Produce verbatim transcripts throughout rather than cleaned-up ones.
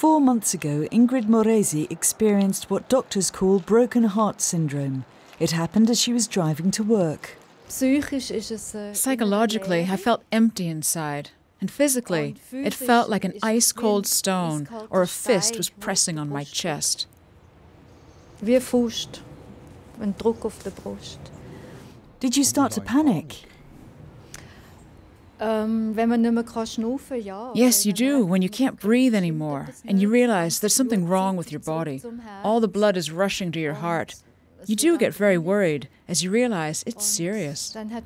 Four months ago, Ingrid Moresi experienced what doctors call broken heart syndrome. It happened as she was driving to work. Psychologically, I felt empty inside. And physically, it felt like an ice-cold stone or a fist was pressing on my chest. Did you start to panic? Yes, you do, when you can't breathe anymore and you realize there's something wrong with your body. All the blood is rushing to your heart. You do get very worried as you realize it's serious. The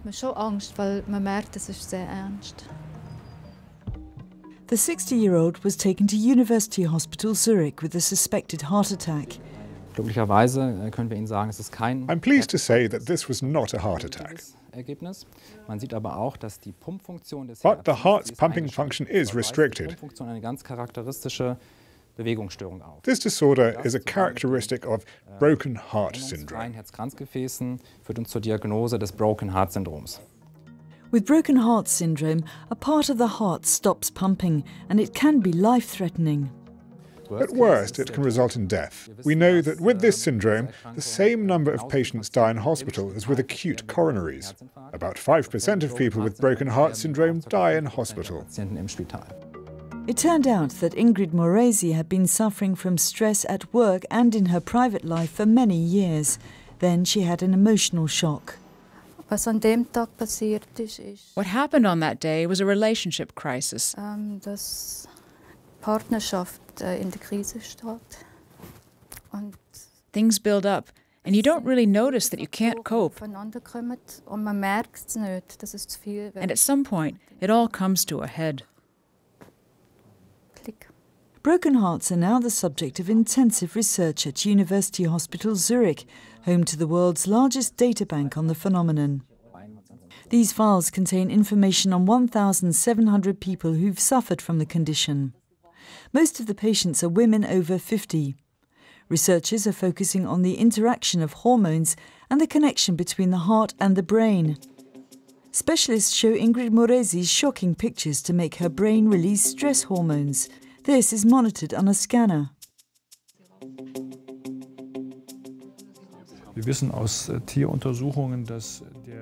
sixty-year-old was taken to University Hospital Zurich with a suspected heart attack. I'm pleased to say that this was not a heart attack. But the heart's pumping function is restricted. This disorder is a characteristic of broken heart syndrome. With broken heart syndrome, a part of the heart stops pumping, and it can be life-threatening. At worst, it can result in death. We know that with this syndrome, the same number of patients die in hospital as with acute coronaries. About five percent of people with broken heart syndrome die in hospital. It turned out that Ingrid Moresi had been suffering from stress at work and in her private life for many years. Then she had an emotional shock. What happened on that day was a relationship crisis. Things build up, and you don't really notice that you can't cope. And at some point, it all comes to a head. Broken hearts are now the subject of intensive research at University Hospital Zurich, home to the world's largest databank on the phenomenon. These files contain information on one thousand seven hundred people who've suffered from the condition. Most of the patients are women over fifty. Researchers are focusing on the interaction of hormones and the connection between the heart and the brain. Specialists show Ingrid Moresi's shocking pictures to make her brain release stress hormones. This is monitored on a scanner.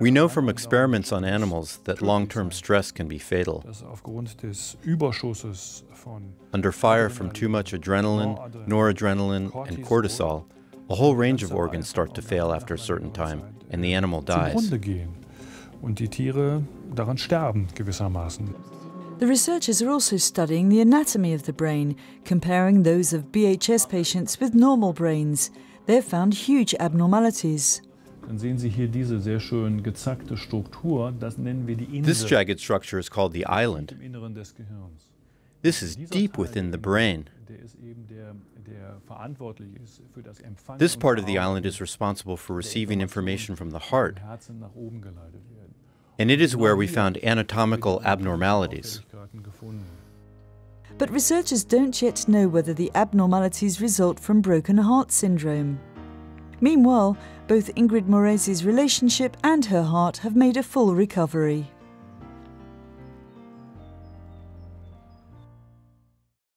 We know from experiments on animals that long-term stress can be fatal. Under fire from too much adrenaline, noradrenaline, and cortisol, a whole range of organs start to fail after a certain time, and the animal dies. The researchers are also studying the anatomy of the brain, comparing those of B H S patients with normal brains. They've found huge abnormalities. This jagged structure is called the island. This is deep within the brain. This part of the island is responsible for receiving information from the heart. And it is where we found anatomical abnormalities. But researchers don't yet know whether the abnormalities result from broken heart syndrome. Meanwhile, both Ingrid Moresi's relationship and her heart have made a full recovery.